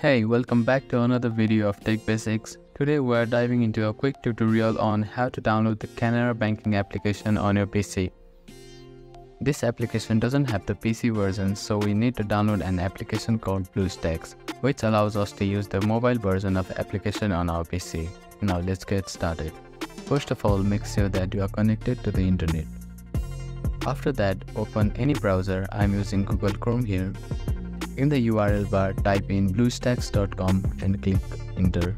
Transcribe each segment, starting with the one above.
Hey, welcome back to another video of TechBasics. Today we are diving into a quick tutorial on how to download the Canara banking application on your PC. This application doesn't have the PC version, so we need to download an application called BlueStacks, which allows us to use the mobile version of the application on our PC. Now let's get started. First of all, make sure that you are connected to the internet. After that, open any browser. I'm using Google Chrome here. In the URL bar, type in bluestacks.com and click enter.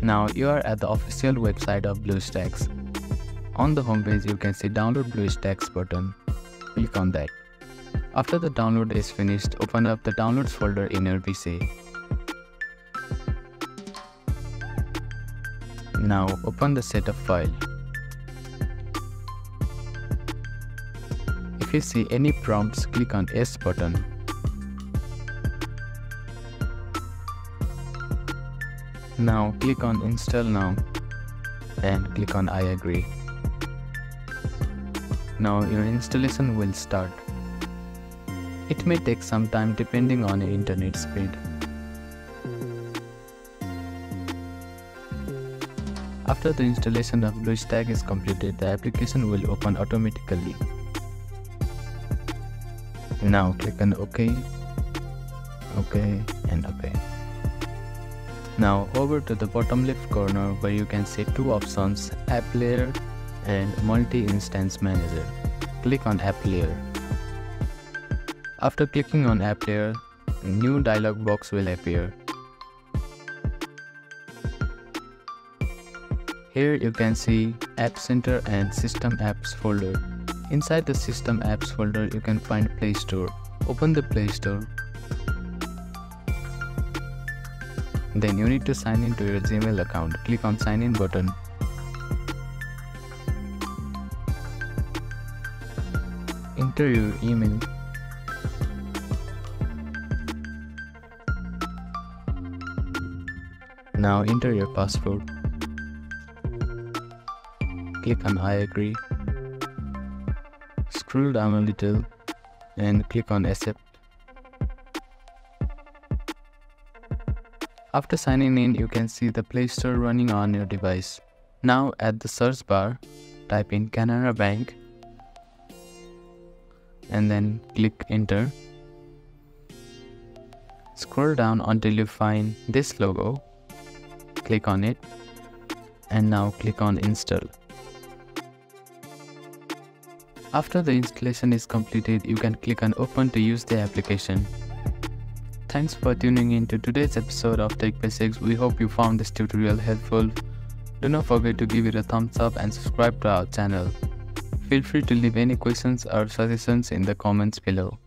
Now you are at the official website of BlueStacks. On the homepage, you can see Download BlueStacks button. Click on that. After the download is finished, open up the Downloads folder in your PC. Now open the setup file. If you see any prompts, click on Yes button. Now click on Install Now and click on I agree. Now your installation will start. It may take some time depending on your internet speed. After the installation of BlueStacks is completed, the application will open automatically. Now click on OK, OK and OK. Now over to the bottom left corner where you can see two options, App Layer and Multi-Instance Manager. Click on App Layer. After clicking on App Layer, a new dialog box will appear. Here you can see App Center and System Apps folder. Inside the System Apps folder, you can find Play Store. Open the Play Store. Then you need to sign in to your Gmail account. Click on Sign In button. Enter your email. Now enter your password. Click on I agree. Scroll down a little and click on Accept. After signing in, you can see the Play Store running on your device. Now at the search bar, type in Canara Bank and then click Enter. Scroll down until you find this logo. Click on it and now click on Install. After the installation is completed, you can click on Open to use the application. Thanks for tuning in to today's episode of TechBasics. We hope you found this tutorial helpful. Do not forget to give it a thumbs up and subscribe to our channel. Feel free to leave any questions or suggestions in the comments below.